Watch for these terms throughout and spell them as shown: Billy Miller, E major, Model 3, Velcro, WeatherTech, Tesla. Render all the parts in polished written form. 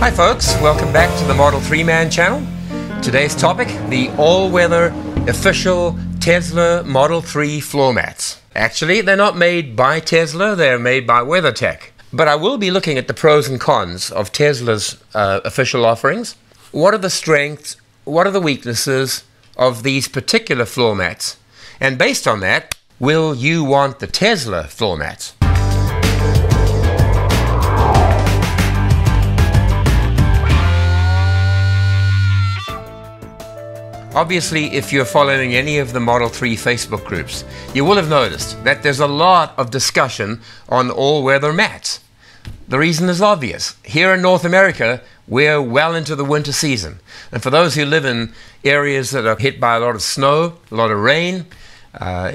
Hi folks, welcome back to the Model 3 Man channel. Today's topic, the all-weather official Tesla Model 3 floor mats. Actually, they're not made by Tesla, they're made by WeatherTech. But I will be looking at the pros and cons of Tesla's official offerings. What are the strengths, what are the weaknesses of these particular floor mats? And based on that, will you want the Tesla floor mats? Obviously, if you're following any of the Model 3 Facebook groups, you will have noticed that there's a lot of discussion on all-weather mats. The reason is obvious. Here in North America, we're well into the winter season. And for those who live in areas that are hit by a lot of snow, a lot of rain,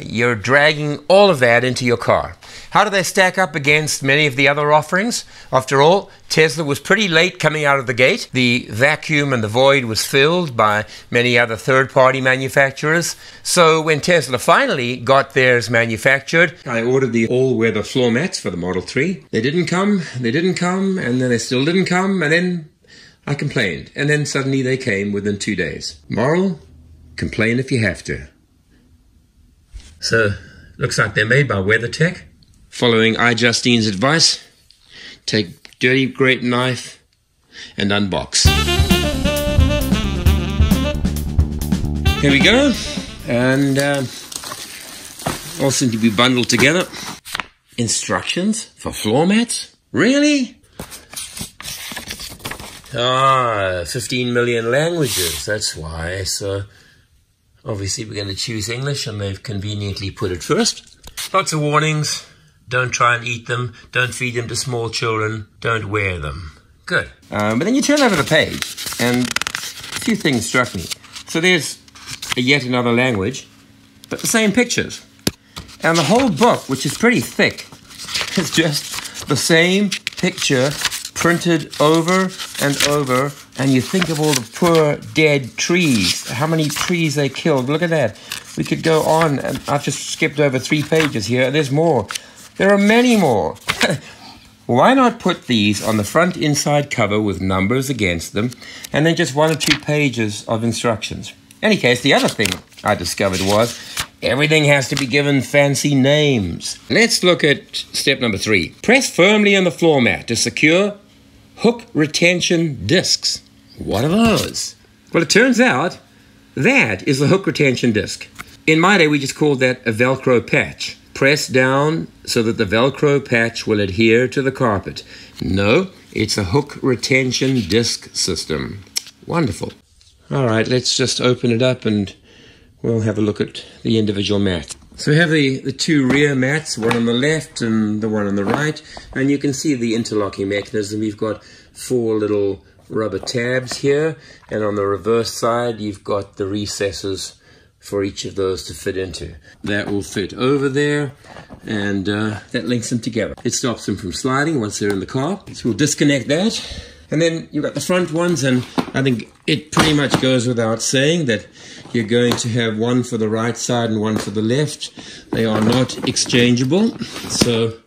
you're dragging all of that into your car. How do they stack up against many of the other offerings? After all, Tesla was pretty late coming out of the gate. The vacuum and the void was filled by many other third-party manufacturers. So when Tesla finally got theirs manufactured, I ordered the all-weather floor mats for the Model 3. They didn't come, and then they still didn't come, and then I complained. And then suddenly they came within 2 days. Moral, complain if you have to. So, looks like they're made by WeatherTech. Following iJustine's advice, take dirty great knife and unbox. Here we go, and all seem to be bundled together. Instructions for floor mats? Really? Ah, 15 million languages, that's why. So obviously we're going to choose English, and they've conveniently put it first. Lots of warnings. Don't try and eat them. Don't feed them to small children. Don't wear them. Good. But then you turn over the page, and a few things struck me. So there's yet another language, but the same pictures. And the whole book, which is pretty thick, is just the same picture printed over and over. And you think of all the poor dead trees, how many trees they killed. Look at that. We could go on, and I've just skipped over 3 pages here. There's more. There are many more. Why not put these on the front inside cover with numbers against them, and then just 1 or 2 pages of instructions? In any case, the other thing I discovered was everything has to be given fancy names. Let's look at step number 3. Press firmly on the floor mat to secure hook retention discs. What are those? Well, it turns out that is the hook retention disc. In my day, we just called that a Velcro patch. Press down so that the Velcro patch will adhere to the carpet. No, it's a hook retention disc system. Wonderful. All right, let's just open it up and we'll have a look at the individual mats. So we have the 2 rear mats, one on the left and the one on the right. And you can see the interlocking mechanism. We've got 4 little rubber tabs here. And on the reverse side, you've got the recesses for each of those to fit into. That will fit over there, and that links them together. It stops them from sliding once they're in the car. So we'll disconnect that. And then you've got the front ones, and I think it pretty much goes without saying that you're going to have one for the right side and one for the left. They are not exchangeable. So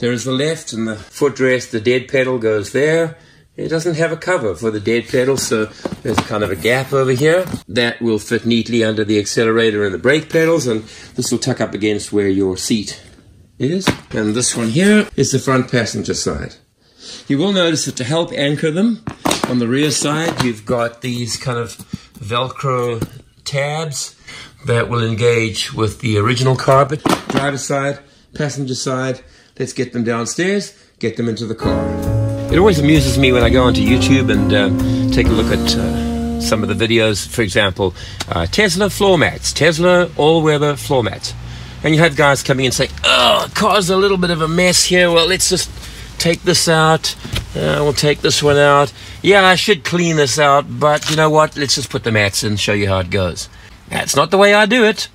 there is the left, and the footrest, the dead pedal goes there. It doesn't have a cover for the dead pedal, so there's kind of a gap over here. That will fit neatly under the accelerator and the brake pedals, and this will tuck up against where your seat is. And this one here is the front passenger side. You will notice that to help anchor them, on the rear side you've got these kind of Velcro tabs that will engage with the original carpet. Driver's side, passenger side. Let's get them downstairs, get them into the car. It always amuses me when I go onto YouTube and take a look at some of the videos. For example, Tesla floor mats, Tesla all-weather floor mats. And you have guys coming and saying, oh, caused a little bit of a mess here. Well, let's just take this out. We'll take this one out. Yeah, I should clean this out, but you know what? Let's just put the mats in and show you how it goes. That's not the way I do it.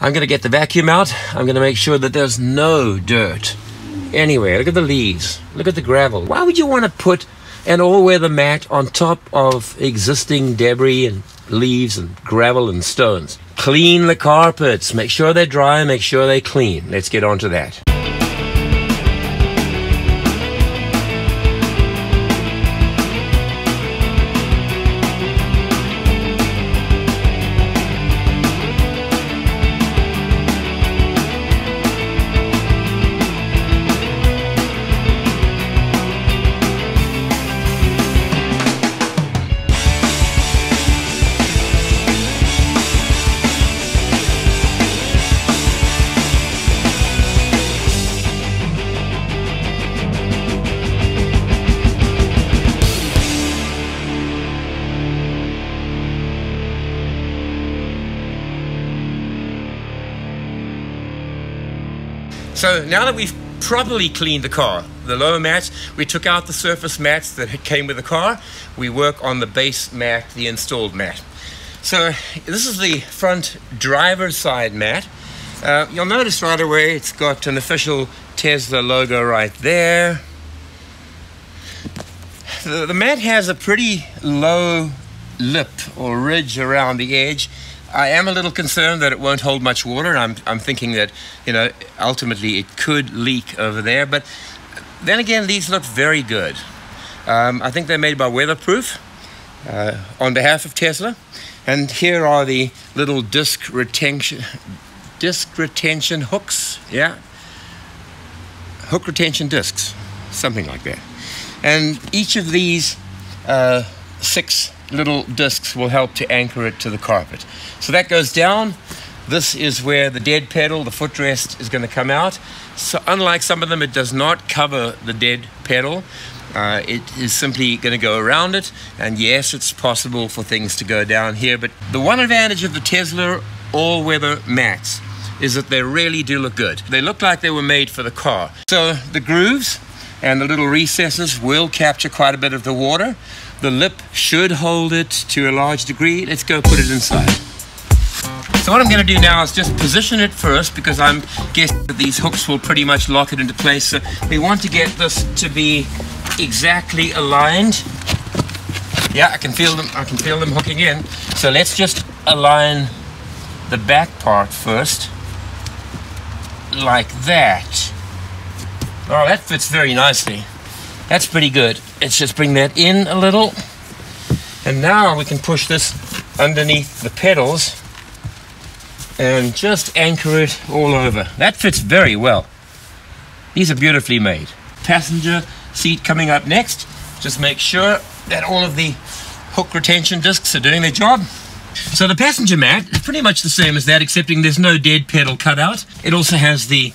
I'm going to get the vacuum out. I'm going to make sure that there's no dirt. Anyway, look at the leaves, look at the gravel. Why would you want to put an all-weather mat on top of existing debris and leaves and gravel and stones? Clean the carpets, make sure they're dry, make sure they're clean. Let's get on to that. So now that we've properly cleaned the car, the lower mats, we took out the surface mats that came with the car, we work on the base mat, the installed mat. So this is the front driver's side mat. You'll notice right away it's got an official Tesla logo right there. The mat has a pretty low lip or ridge around the edge. I am a little concerned that it won't hold much water. I'm thinking that, you know, ultimately it could leak over there. But then again, these look very good. I think they're made by WeatherTech on behalf of Tesla. And here are the little disc retention hooks. Yeah, hook retention discs, something like that. And each of these 6 little discs will help to anchor it to the carpet. So that goes down. This is where the dead pedal, the footrest, is going to come out. So unlike some of them, it does not cover the dead pedal. It is simply going to go around it. And yes, it's possible for things to go down here. But the one advantage of the Tesla all-weather mats is that they really do look good. They look like they were made for the car. So the grooves and the little recesses will capture quite a bit of the water. The lip should hold it to a large degree. Let's go put it inside. So what I'm going to do now is just position it first, because I'm guessing that these hooks will pretty much lock it into place. So we want to get this to be exactly aligned. Yeah, I can feel them hooking in. So let's just align the back part first, like that. Oh, that fits very nicely. That's pretty good. Let's just bring that in a little. And now we can push this underneath the pedals and just anchor it all over. That fits very well. These are beautifully made. Passenger seat coming up next. Just make sure that all of the hook retention discs are doing their job. So the passenger mat is pretty much the same as that, excepting there's no dead pedal cutout. It also has the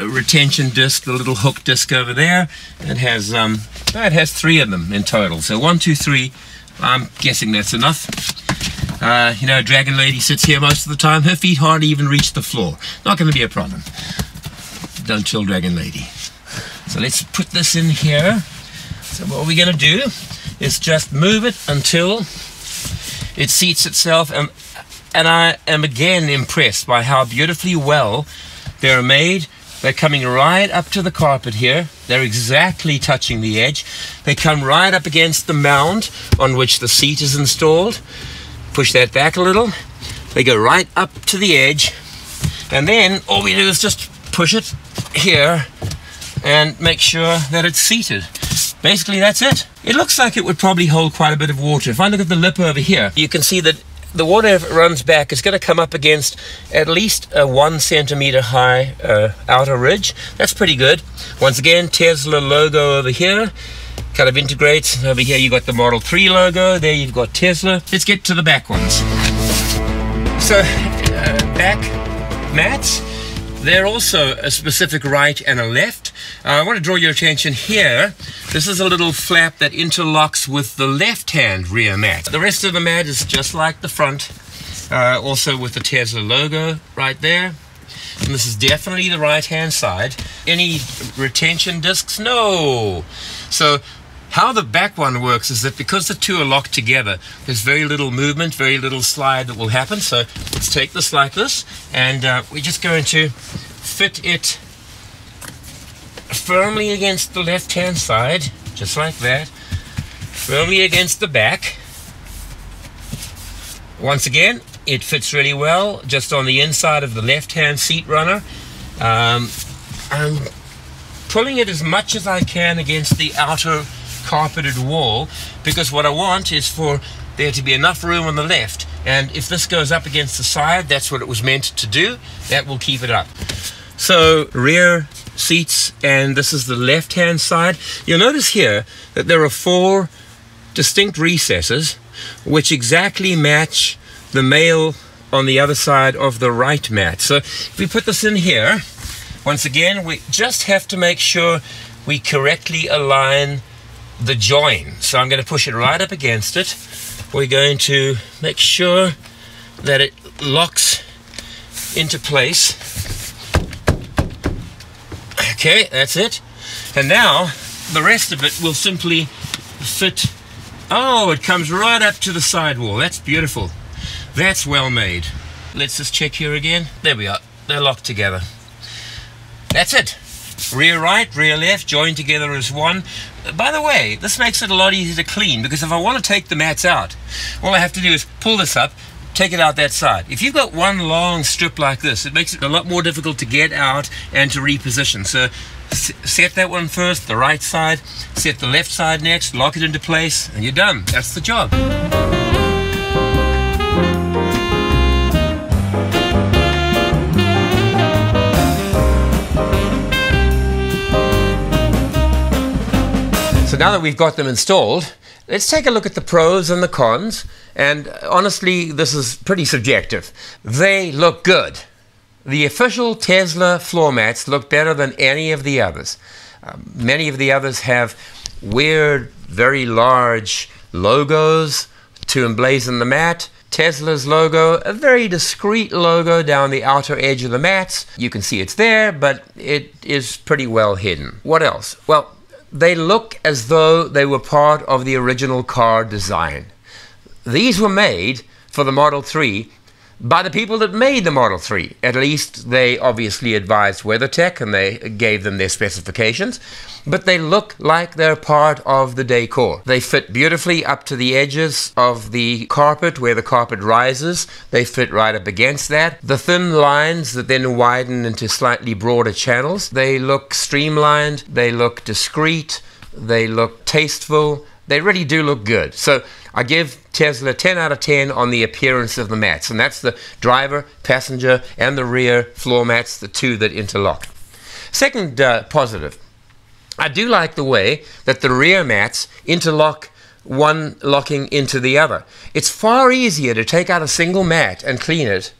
retention disc, the little hook disc over there. It has 3 of them in total. So 1, 2, 3. I'm guessing that's enough. You know, Dragon Lady sits here most of the time. Her feet hardly even reach the floor. Not going to be a problem. Don't chill, Dragon Lady. So let's put this in here. So what we're going to do is just move it until it seats itself, and I am again impressed by how beautifully well they're made. They're coming right up to the carpet here. They're exactly touching the edge. They come right up against the mound on which the seat is installed. Push that back a little. They go right up to the edge. And then all we do is just push it here and make sure that it's seated. Basically, that's it. It looks like it would probably hold quite a bit of water. If I look at the lip over here, you can see that the water, if it runs back, is going to come up against at least a 1 centimeter high outer ridge. That's pretty good. Once again, Tesla logo over here. Kind of integrates. Over here, you've got the Model 3 logo. There, you've got Tesla. Let's get to the back ones. So, back mats. They're also a specific right and a left. I want to draw your attention here. This is a little flap that interlocks with the left-hand rear mat. The rest of the mat is just like the front, also with the Tesla logo right there. And this is definitely the right-hand side. Any retention discs? No. So how the back one works is that because the two are locked together, there's very little movement, very little slide that will happen. So let's take this like this, and we're just going to fit it firmly against the left-hand side, just like that, firmly against the back. Once again, it fits really well, just on the inside of the left-hand seat runner. I'm pulling it as much as I can against the outer carpeted wall, because what I want is for there to be enough room on the left, and if this goes up against the side, that's what it was meant to do. That will keep it up. So rear seats, and this is the left hand side. You'll notice here that there are 4 distinct recesses which exactly match the male on the other side of the right mat. So if we put this in here, once again, we just have to make sure we correctly align the join. So I'm going to push it right up against it. We're going to make sure that it locks into place. Okay, that's it. And now the rest of it will simply fit. Oh, it comes right up to the sidewall. That's beautiful. That's well made. Let's just check here again. There we are. They're locked together. That's it. Rear right, rear left, joined together as one. By the way, this makes it a lot easier to clean, because if I want to take the mats out, all I have to do is pull this up, take it out that side. If you've got one long strip like this, it makes it a lot more difficult to get out and to reposition. So set that one first, the right side, set the left side next, lock it into place, and you're done. That's the job. So now that we've got them installed, let's take a look at the pros and the cons. And honestly, this is pretty subjective. They look good. The official Tesla floor mats look better than any of the others. Many of the others have weird, very large logos to emblazon the mat. Tesla's logo, a very discreet logo down the outer edge of the mats. You can see it's there, but it is pretty well hidden. What else? Well, they look as though they were part of the original car design. These were made for the Model 3 by the people that made the Model 3. At least they obviously advised WeatherTech and they gave them their specifications. But they look like they're part of the decor. They fit beautifully up to the edges of the carpet, where the carpet rises. They fit right up against that. The thin lines that then widen into slightly broader channels. They look streamlined. They look discreet. They look tasteful. They really do look good. So I give Tesla 10 out of 10 on the appearance of the mats, and that's the driver, passenger, and the rear floor mats, the two that interlock. Second positive, I do like the way that the rear mats interlock, one locking into the other. It's far easier to take out a single mat and clean it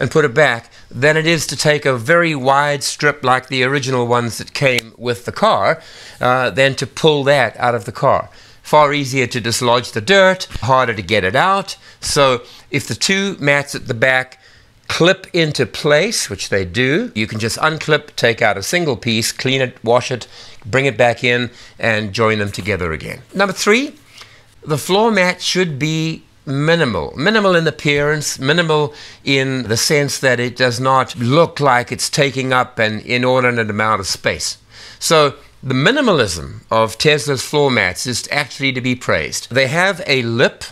and put it back than it is to take a very wide strip like the original ones that came with the car, than to pull that out of the car. Far easier to dislodge the dirt, harder to get it out. So if the two mats at the back clip into place, which they do, you can just unclip, take out a single piece, clean it, wash it, bring it back in, and join them together again. Number three, the floor mat should be minimal. Minimal in appearance, minimal in the sense that it does not look like it's taking up an inordinate amount of space. So the minimalism of Tesla's floor mats is actually to be praised. They have a lip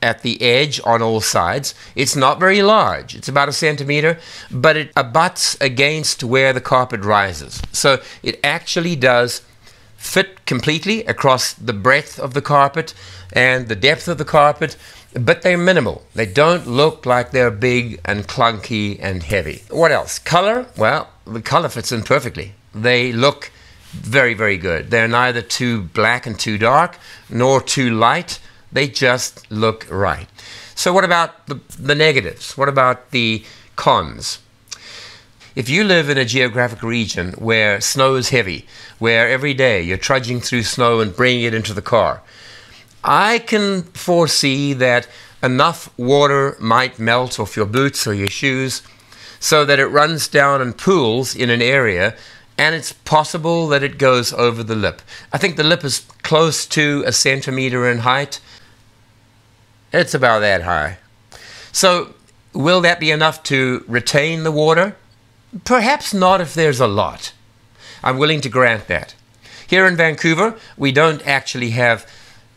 at the edge on all sides. It's not very large. It's about 1 centimeter, but it abuts against where the carpet rises. So it actually does fit completely across the breadth of the carpet and the depth of the carpet, but they're minimal. They don't look like they're big and clunky and heavy. What else? Color? Well, the color fits in perfectly. They look very, very good. They're neither too black and too dark, nor too light. They just look right. So what about the negatives? What about the cons? If you live in a geographic region where snow is heavy, where every day you're trudging through snow and bringing it into the car, I can foresee that enough water might melt off your boots or your shoes so that it runs down and pools in an area, and it's possible that it goes over the lip. I think the lip is close to 1 centimeter in height. It's about that high. So will that be enough to retain the water? Perhaps not if there's a lot. I'm willing to grant that. Here in Vancouver, we don't actually have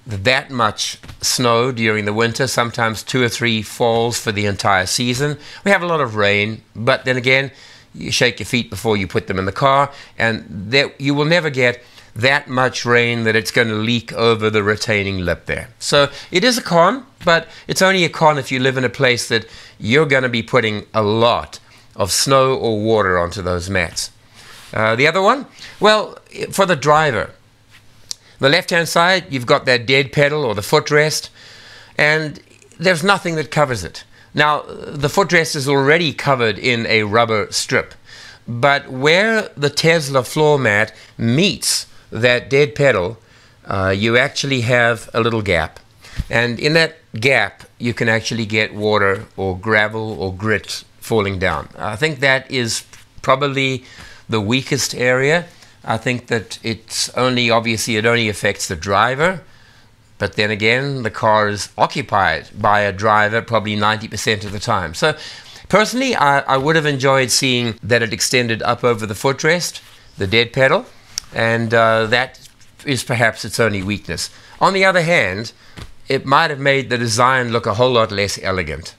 that much snow during the winter, sometimes 2 or 3 falls for the entire season. We have a lot of rain, but then again, you shake your feet before you put them in the car, and you will never get that much rain that it's going to leak over the retaining lip there. So it is a con, but it's only a con if you live in a place that you're going to be putting a lot of snow or water onto those mats. The other one? Well, for the driver, the left-hand side, you've got that dead pedal or the footrest, and there's nothing that covers it. Now, the footrest is already covered in a rubber strip, but where the Tesla floor mat meets that dead pedal, you actually have a little gap. And in that gap, you can actually get water or gravel or grit falling down. I think that is probably the weakest area I think that it's only, obviously, it only affects the driver. But then again, the car is occupied by a driver probably 90% of the time. So personally, I would have enjoyed seeing that it extended up over the footrest, the dead pedal, and that is perhaps its only weakness. On the other hand, it might have made the design look a whole lot less elegant.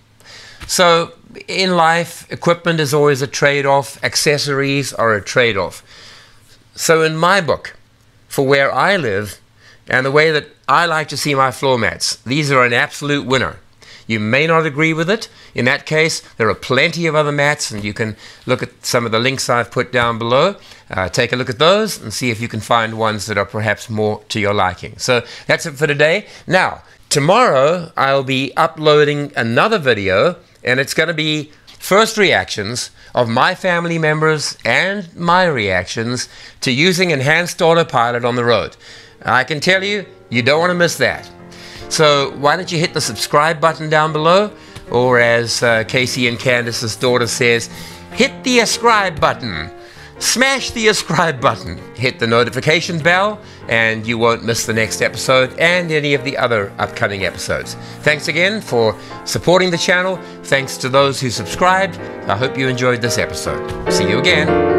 So in life, equipment is always a trade-off. Accessories are a trade-off. So in my book, for where I live, and the way that I like to see my floor mats, these are an absolute winner. You may not agree with it. In that case, there are plenty of other mats, and you can look at some of the links I've put down below. Take a look at those and see if you can find ones that are perhaps more to your liking. So that's it for today. Now, tomorrow I'll be uploading another video, and it's going to be first reactions of my family members and my reactions to using Enhanced Autopilot on the road. I can tell you, you don't want to miss that. So why don't you hit the subscribe button down below, or as Casey and Candace's daughter says, hit the ascribe button. Smash the ascribe button. Hit the notification bell, and you won't miss the next episode and any of the other upcoming episodes. Thanks again for supporting the channel. Thanks to those who subscribed. I hope you enjoyed this episode. See you again.